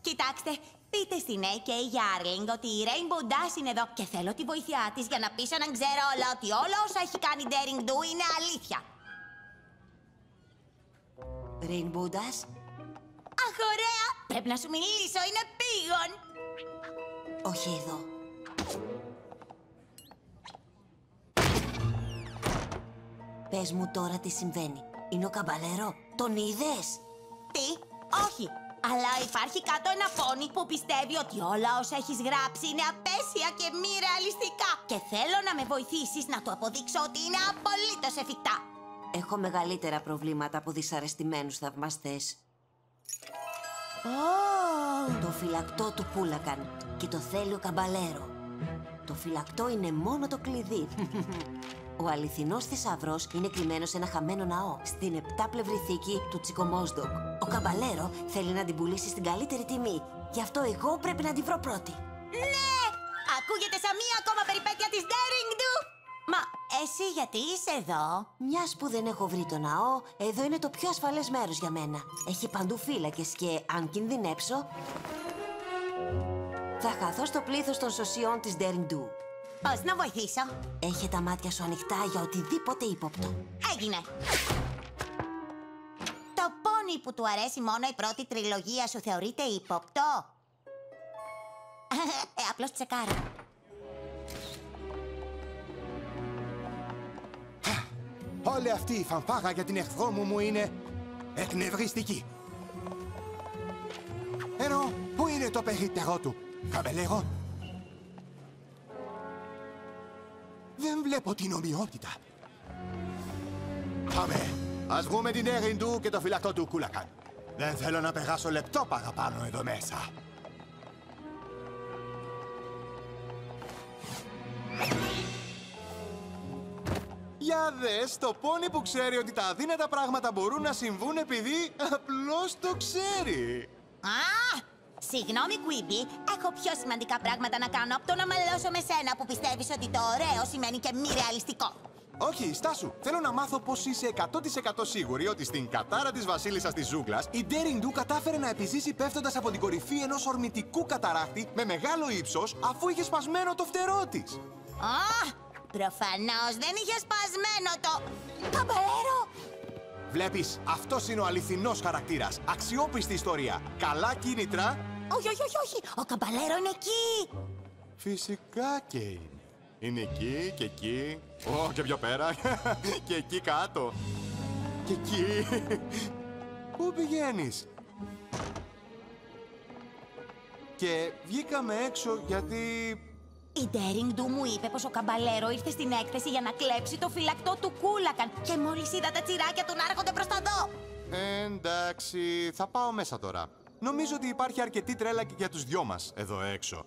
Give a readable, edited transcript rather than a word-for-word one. Κοιτάξτε, πείτε στην A.K. Yarling ότι η Rainbow Dash είναι εδώ και θέλω τη βοήθειά της για να πει σαν να ξέρω όλα ότι όλα όσα έχει κάνει Daring Do είναι αλήθεια. Rainbow Dash? Αχ, ωραία! Πρέπει να σου μιλήσω, είναι πήγον! Όχι εδώ. Πες μου τώρα τι συμβαίνει. Είναι ο Καμπαλέρο. Τον είδες? Τι? Όχι. Αλλά υπάρχει κάτω ένα φόνι που πιστεύει ότι όλα όσα έχεις γράψει είναι απέσια και μη ρεαλιστικά. Και θέλω να με βοηθήσεις να του αποδείξω ότι είναι απολύτως εφικτά. Έχω μεγαλύτερα προβλήματα από δυσαρεστημένους θαυμαστές. Το φυλακτό του Πούλακαν και το θέλει ο Καμπαλέρο. Το φυλακτό είναι μόνο το κλειδί. Ο αληθινός θησαυρός είναι κρυμμένος σε ένα χαμένο ναό, στην επτάπλευρη θήκη του Τσικομόσδοκ. Ο Καμπαλέρο θέλει να την πουλήσει στην καλύτερη τιμή. Γι' αυτό εγώ πρέπει να την βρω πρώτη. Ναι! Ακούγεται σαν μία ακόμα περιπέτεια της Daring Do! Μα εσύ γιατί είσαι εδώ? Μιας που δεν έχω βρει το ναό, εδώ είναι το πιο ασφαλές μέρος για μένα. Έχει παντού φύλακες και αν κινδυνέψω, θα χαθώ στο πλήθος των σωσιών της Daring Do. Πώς να βοηθήσω? Έχε τα μάτια σου ανοιχτά για οτιδήποτε ύποπτο. Έγινε! Το πόνι που του αρέσει μόνο η πρώτη τριλογία σου θεωρείται ύποπτο? Απλώς τσεκάρω. Όλη αυτή η φανφάρα για την εχθρό μου είναι εκνευριστική. Ενώ, πού είναι το περίπτερό του, Καμπαλέρο? Δεν βλέπω την ομοιότητα. Πάμε. Ας βγούμε την Daring Do και το φυλακτό του Πούλακαν. Δεν θέλω να περάσω λεπτό παραπάνω εδώ μέσα. Για δες το πόνι που ξέρει ότι τα αδύνατα πράγματα μπορούν να συμβούν επειδή απλώς το ξέρει. Συγγνώμη, Quimby, έχω πιο σημαντικά πράγματα να κάνω από το να μαλώσω με σένα που πιστεύεις ότι το ωραίο σημαίνει και μη ρεαλιστικό. Όχι, στάσου. Θέλω να μάθω πως είσαι 100% σίγουρη ότι στην κατάρα της βασίλισσας της ζούγκλας η Daring Do κατάφερε να επιζήσει πέφτοντας από την κορυφή ενός ορμητικού καταράκτη με μεγάλο ύψος αφού είχε σπασμένο το φτερό της. Προφανώς δεν είχε σπασμένο το... Καμπαλέρο! Βλέπεις, αυτός είναι ο αληθινός χαρακτήρας. Αξιόπιστη ιστορία. Καλά κίνητρα. Όχι, όχι, όχι, όχι. Ο Καμπαλέρο είναι εκεί. Φυσικά και είναι. Είναι εκεί και εκεί. Και πιο πέρα. Και εκεί κάτω. Και εκεί. Πού πηγαίνεις? Και βγήκαμε έξω γιατί... Η Daring Do μου είπε πως ο Καμπαλέρο ήρθε στην έκθεση για να κλέψει το φυλακτό του Πούλακαν και μόλις είδα τα τσιράκια του να έρχονται προς τα δω. Εντάξει, θα πάω μέσα τώρα. Νομίζω ότι υπάρχει αρκετή τρέλα και για τους δυο μας εδώ έξω.